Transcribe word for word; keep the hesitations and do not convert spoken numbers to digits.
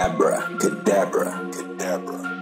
Abracadabra, cadabra, cadabra.